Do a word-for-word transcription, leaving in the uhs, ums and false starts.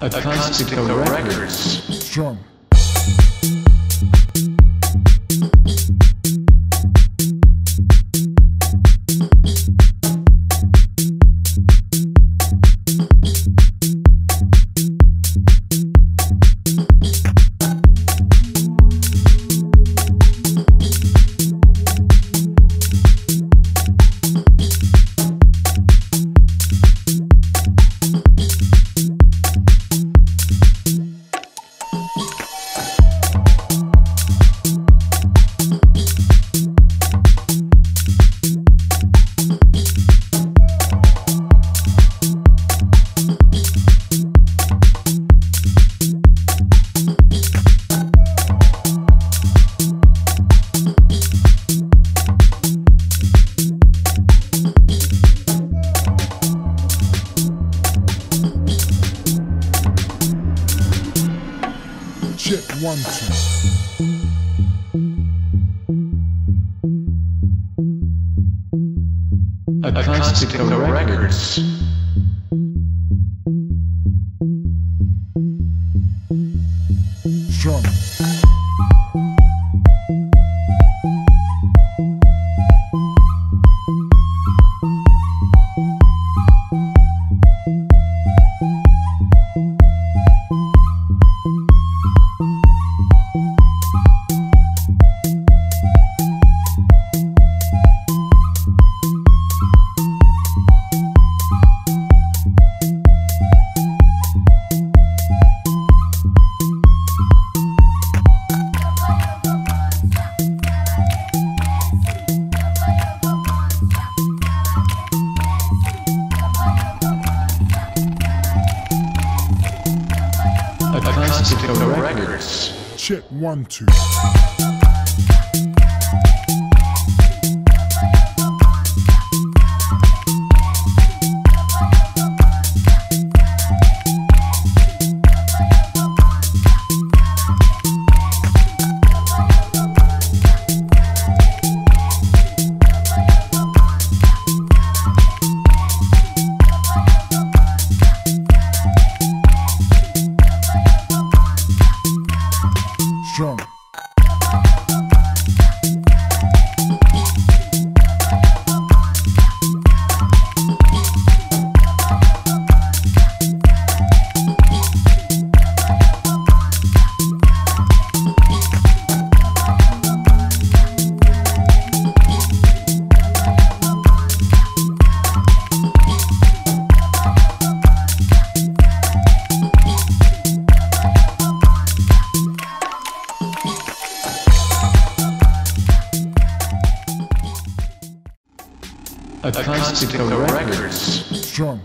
Acoustico Records. Strong. Check one, two. Acoustico Records. Strong. Acoustico Records. Check one, two. Strong. Acoustico Records. Strong.